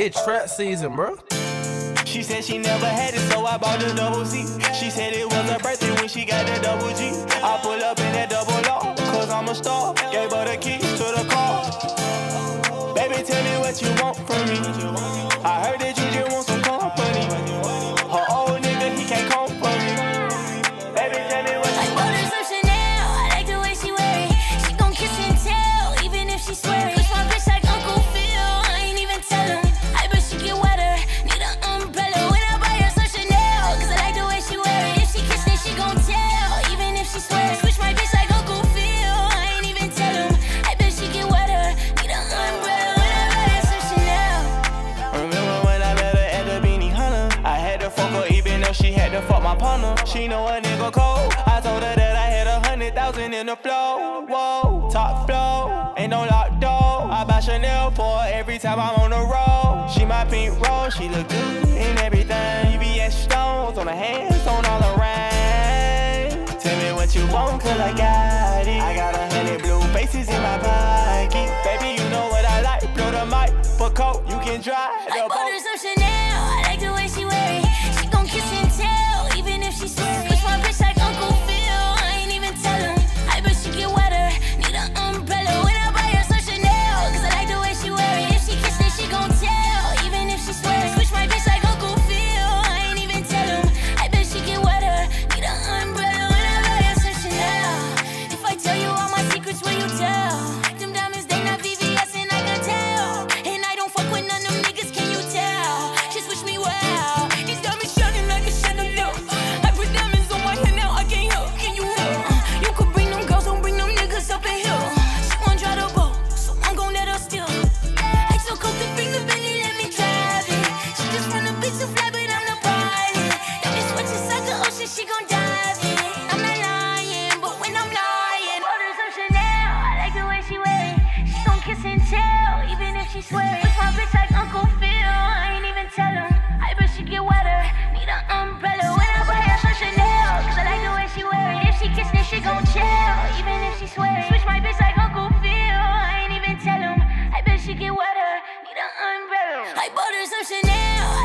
It's trap season, bro. She said she never had it, so I bought the double C. She said it was her birthday when she got that double G. I pull up in that double R, cause I'm a star. Gave her the keys to the car. Baby, tell me what you want from me. I heard that you just want some company. Her old nigga, he can't come for me. Baby, tell me what you want. I bought her some Chanel, I like the way she wear it. She gon' kiss and tell, even if she swear it. Push my bitch like Uncle Phil, I ain't even tell him. I bet she get wetter, need an umbrella. When I buy her some Chanel, cause I like the way she wear it. If she kiss it, she gon' tell, even if she swear it. Push my bitch like Uncle Phil, I ain't even tell him. I bet she get wetter, need an umbrella. When I buy her some Chanel. Remember when I met her at the Benihana? I had to fuck her even though she had to fuck my partner. She know a nigga cold, I told her that I had 100,000 in the flow. Whoa, top flow, ain't no locked door. I buy Chanel for her every time I'm on the road. She my pink roll, she look good in everything. VVS stones on her hands, on all around. Tell me what you want, cause I got it. I got 100 blue faces in my pocket. Baby, you know what I like, blow the mic for coke, you can drive. I bought her some Chanel, I like the way she wear it. She gon' kiss and tell, even if she swear it. Push my bitch like Uncle Phil, I ain't even tell him. I bet she get wetter, need an umbrella. When I buy her some Chanel, cause I like the way she wear it. If she kiss it, she gon' tell, even if she swear it. Push my bitch like Uncle Phil, I ain't even tell him. I bet she get wetter, need an umbrella. When I buy her some Chanel. If I tell you all my secrets, will you tell? Them diamonds, they not VVS and I can tell. And I don't fuck with none of them niggas, can you tell? She switched me well. These diamonds shining like a chandelier. I put diamonds on my hand, now I can't help. Can you help? You could bring them girls, don't bring them niggas up in here. She won't drive the boat, so I'm gon' let her steal. I took off the finger, and he let me drive it. She just run a bitch to fly, but I'm the pilot. That bitch switch inside the ocean, she gon' dive in. I'm not lying, but when I'm lying, bought her some Chanel, I like the way she wear it. She gon' kiss and tell, even if she swear it. Push my bitch like Uncle Phil, I ain't even tell him. I bet she get wetter, need an umbrella. When I buy her some Chanel, cause I like the way she wear it. If she kiss it, she gon' chill, even if she swear it. Switch my bitch like Uncle Phil, I ain't even tell him. I bet she get wetter, need an umbrella. I bought her some Chanel.